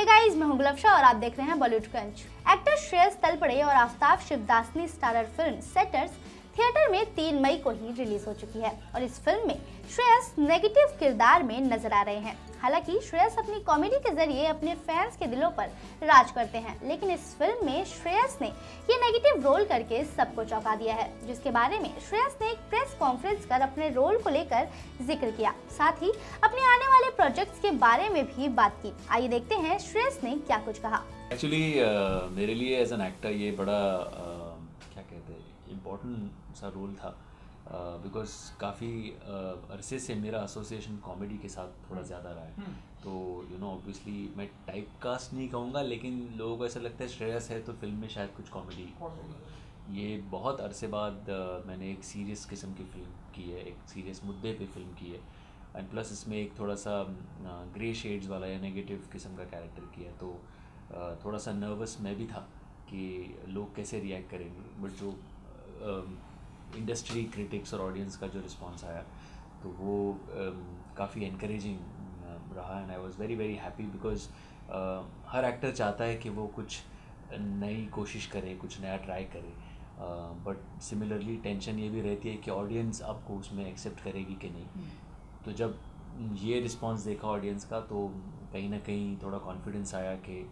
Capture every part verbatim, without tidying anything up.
Hey guys, मैं हूं गुलाब शाह और आप देख रहे हैं बॉलीवुड क्रंच। एक्टर श्रेयस तलपड़े और Aftab Shivdasani starrer film setters theatre में तीन मई को ही रिलीज हो चुकी है और इस फिल्म में श्रेयस नेगेटिव किरदार में नजर आ रहे हैं। हालांकि श्रेयस अपनी कॉमेडी के जरिए अपने फैंस के दिलों पर राज करते हैं, लेकिन इस फिल्म में श्रेयस ने ये नेगेटिव रोल करके सबको चौंका दिया है, जिसके बारे में श्रेयस ने एक प्रेस कॉन्फ्रेंस कर अपने रोल को लेकर जिक्र किया। साथ ही अपने आने वाले प्रोजेक्ट्स के बारे में भी बात की। आइए देखते हैं श्रेयस ने क्या कुछ कहा। एक्चुअली uh, मेरे लिए एज एन एक्टर ये बड़ा uh, क्या कहते हैं इम्पोर्टेंट सा रोल था, बिकॉज uh, काफ़ी uh, अरसे से मेरा एसोसिएशन कॉमेडी के साथ थोड़ा ज़्यादा रहा है। hmm. तो यू नो ऑब्वियसली मैं टाइप कास्ट नहीं कहूँगा, लेकिन लोगों को ऐसा लगता है श्रेयस है तो फिल्म में शायद कुछ कॉमेडी होगा। ये बहुत अरसे बाद uh, मैंने एक सीरियस किस्म की फिल्म की है, एक सीरियस मुद्दे पे फिल्म की है, एंड प्लस इसमें एक थोड़ा सा ग्रे uh, शेड्स वाला या नेगेटिव किस्म का कैरेक्टर किया। तो uh, थोड़ा सा नर्वस मैं भी था कि लोग कैसे रिएक्ट करेंगे, बट जो uh, इंडस्ट्री क्रिटिक्स और ऑडियंस का जो रिस्पॉन्स आया तो वो um, काफ़ी एनकरेजिंग uh, रहा। And I was very very happy because हर एक्टर चाहता है कि वो कुछ नई कोशिश करे, कुछ नया ट्राई करे, बट सिमिलरली टेंशन ये भी रहती है कि ऑडियंस आपको उसमें एक्सेप्ट करेगी कि नहीं। hmm. तो जब ये रिस्पॉन्स देखा ऑडियंस का तो कहीं ना कहीं थोड़ा कॉन्फिडेंस आया कि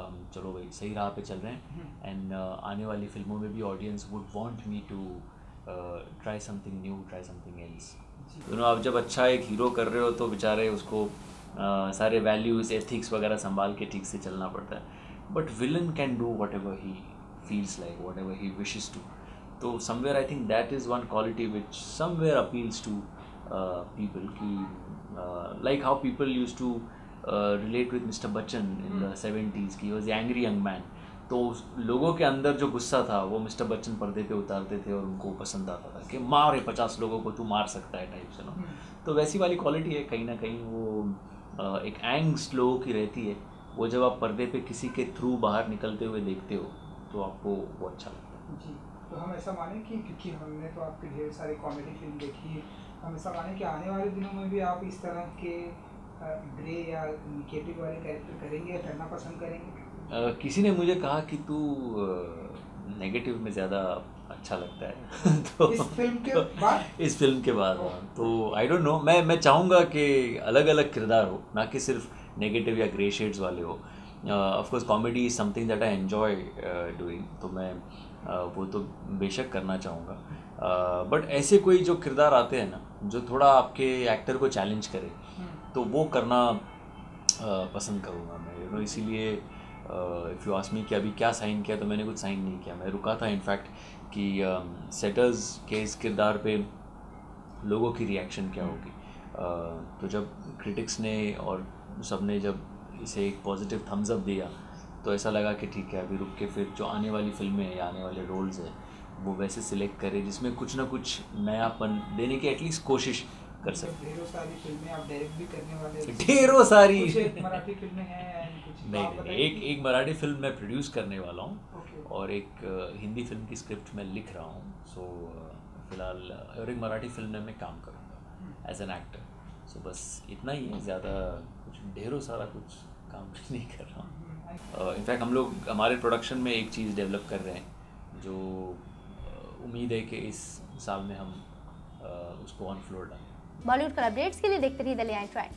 Um, चलो भाई सही राह पे चल रहे हैं। एंड uh, आने वाली फिल्मों में भी audience would want me to try something new, try something else. You know आप जब अच्छा एक हीरो कर रहे हो तो बेचारे उसको uh, सारे वैल्यूज़ एथिक्स वगैरह संभाल के ठीक से चलना पड़ता है, but villain can do whatever he feels like, whatever he wishes to. तो somewhere I think that is one quality which somewhere appeals to people, की like how people use to relate with mister Bachchan in the seventies की was angry young man. तो लोगों के अंदर जो गुस्सा था वो मिस्टर बच्चन पर्दे पे उतारते थे और उनको पसंद आता था कि मारे पचास लोगों को तू मार सकता है टाइप से ना। तो वैसी वाली क्वालिटी है, कहीं ना कहीं वो uh, एक एंग्स्ट लोगों की रहती है, वो जब आप पर्दे पे किसी के थ्रू बाहर निकलते हुए देखते हो तो आपको वो अच्छा लगता है। जी, तो हम ऐसा माने कि क्योंकि हमने तो आपकी ढेर सारी कॉमेडी फिल्म देखी है, हम ऐसा माने कि आने वाले दिनों में भी आप इस तरह के ग्रे या नेगेटिव वाले कैरेक्टर करेंगे या करना पसंद करेंगे? uh, किसी ने मुझे कहा कि तू नेगेटिव uh, में ज़्यादा अच्छा लगता है तो इस फिल्म के बाद इस फिल्म के बाद oh. तो आई डोंट नो, मैं मैं चाहूँगा कि अलग अलग किरदार हो, ना कि सिर्फ नेगेटिव या ग्रे शेड्स वाले हो। Of course comedy is something that I enjoy doing, तो मैं uh, वो तो बेशक करना चाहूँगा, बट uh, ऐसे कोई जो किरदार आते हैं ना जो थोड़ा आपके एक्टर को चैलेंज करे, तो वो करना पसंद करूँगा मैं। यू नो इसीलिए इफ़ यू आस्क मी कि अभी क्या साइन किया, तो मैंने कुछ साइन नहीं किया। मैं रुका था इनफैक्ट कि सेटर्स के इस किरदार पे लोगों की रिएक्शन क्या होगी। uh, तो जब क्रिटिक्स ने और सब ने जब इसे एक पॉजिटिव थम्स अप दिया तो ऐसा लगा कि ठीक है, अभी रुक के फिर जो आने वाली फिल्में या आने वाले रोल्स हैं वो वैसे सिलेक्ट करें जिसमें कुछ ना कुछ नयापन देने की एटलीस्ट कोशिश कर सकते। ढेरों सारी फिल्में आप डायरेक्ट भी करने वाले, ढेरों सारी मराठी फिल्में हैं? नहीं, एक एक मराठी फिल्म मैं प्रोड्यूस करने वाला हूँ okay. और एक हिंदी फिल्म की स्क्रिप्ट मैं लिख रहा हूँ। सो so, फिलहाल और एक मराठी फिल्म में मैं काम करूँगा एज एन एक्टर। सो बस इतना ही है, ज़्यादा कुछ ढेरों सारा कुछ काम नहीं कर रहा हूँ। इनफैक्ट हम लोग हमारे प्रोडक्शन में एक चीज़ डेवलप कर रहे हैं जो उम्मीद है कि इस साल में हम उसको ऑन फ्लोर डालें। बॉलीवुड का अपडेट्स के लिए देखते रहिए दिल्ली नाइन्टी नाइन।